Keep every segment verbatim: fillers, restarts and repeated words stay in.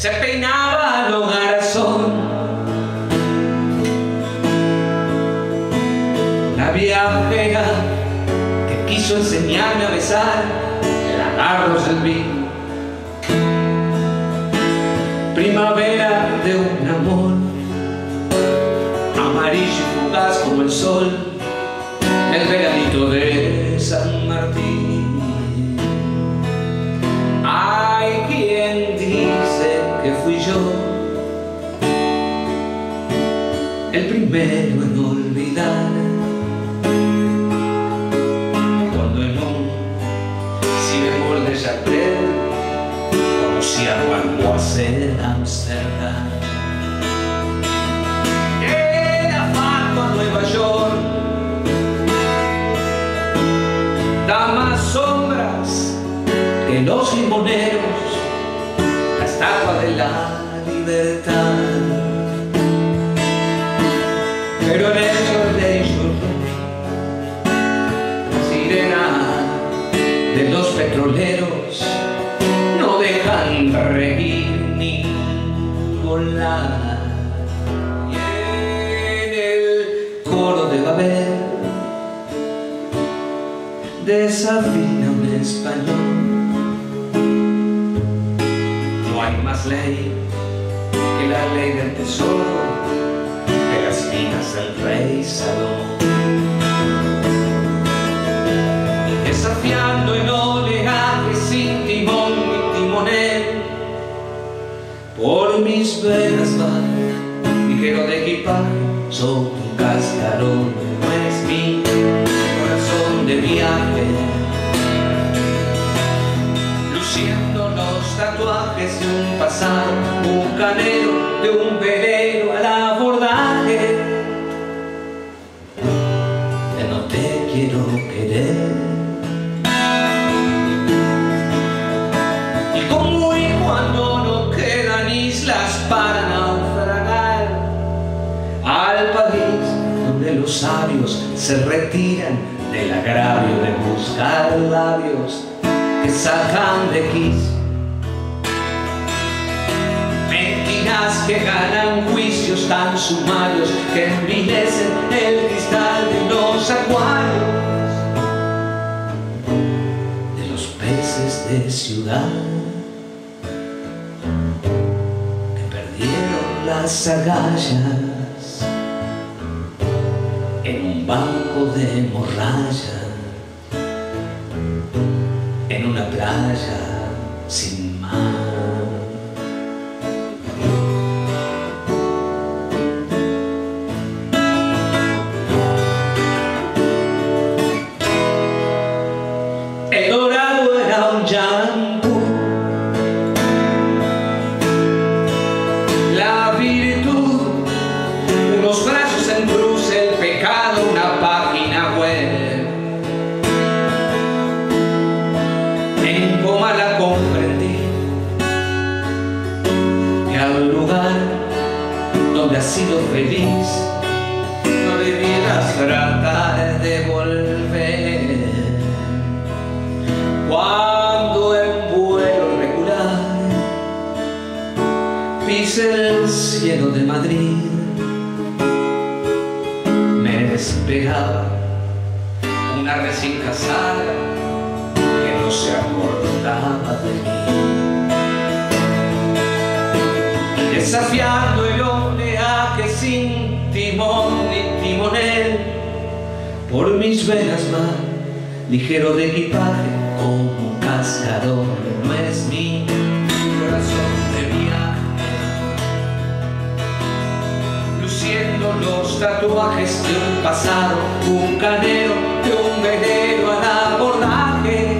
se peinaba a lo garzón. La vieja fea que quiso enseñarme a besar, el agarro serví. Primavera de un amor amarillo y fugaz como el sol, el regalito de San Martín. Hay quien dice que fui yo el primero en olvidar, cuando en un si bemol de Chaclet conocí a Van Gogh en Amsterdam. Era Fargo a Nueva York, da más sombras que los limoneros, la estatua de la libertad. Pero en el Solation, la sirena de los petroleros, no dejan reír ni volar. Y en el coro de Babel desafina un español. No hay más ley que la ley del tesoro, de las minas del rey Salomón. Y desafiando en oleaje sin timón ni timonel, por mis venas van, ligero de equipar, soy un cascarón, no es mi corazón de viaje. Tatuajes de un pasado bucanero, de un velero al abordaje, de no te quiero querer. Y como y cuando no quedan islas para naufragar, al país donde los sabios se retiran del agravio de buscar labios que sacan de quicio que ganan juicios tan sumarios que envilecen el cristal de los acuarios de los peces de ciudad que perdieron las agallas en un banco de morralla, en una playa sin mar. Donde has sido feliz, no debieras tratar de volver. Cuando en vuelo regular pise el cielo de Madrid, me esperaba una recién casada que no se acordaba de mí. Y desafiando el oleaje sin timón ni timonel, por mis venas mar, ligero de equipaje como un cascarón, no es mi corazón de viaje, luciendo los tatuajes de un pasado bucanero, de un velero al abordaje,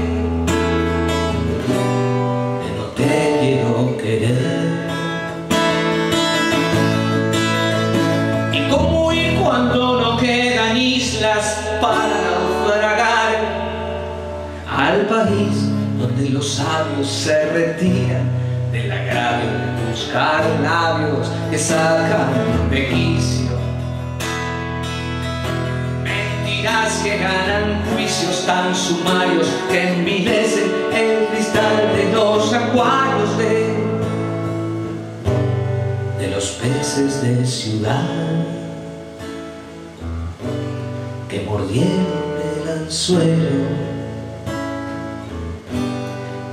de no te quiero querer. Al país donde los sabios se retiran del agravio de buscar labios que sacan de quicio, mentiras que ganan juicios tan sumarios que envilecen el cristal de los acuarios de los peces de ciudad que mordieron el anzuelo,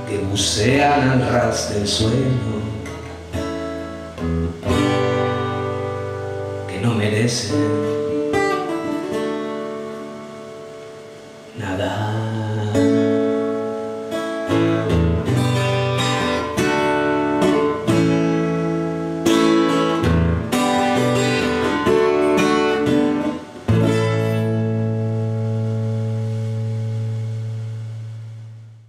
que bucean al ras del suelo, que no merecen